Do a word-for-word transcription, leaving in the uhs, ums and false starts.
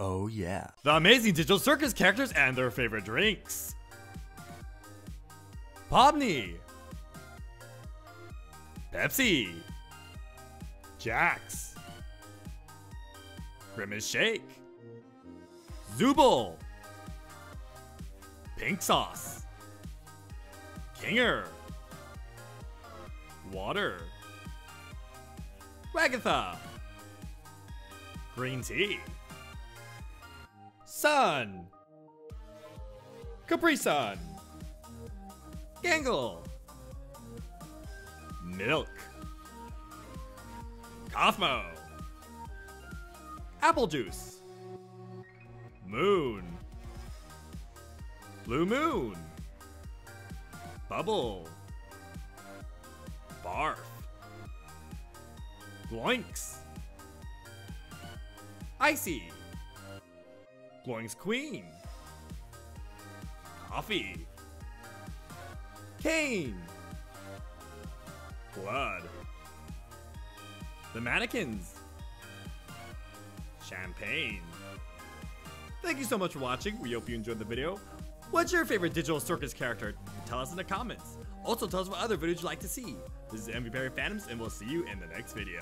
Oh yeah. The Amazing Digital Circus characters and their favorite drinks. Pomni, Pepsi, Jax, Grimace Shake, Zooble, Pink Sauce, Kinger, Water, Ragatha, Green Tea, Sun, Capri Sun, Gangle, Milk, Kaufmo, Apple Juice, Moon, Blue Moon, Bubble, Barf, Gloinks, Icy, Gloinks Queen, Coffee, Cane, Blood, The Mannequins, Champagne. Thank you so much for watching. We hope you enjoyed the video. What's your favorite digital circus character? Tell us in the comments. Also tell us what other videos you'd like to see. This is MVPerry Fandoms, and we'll see you in the next video.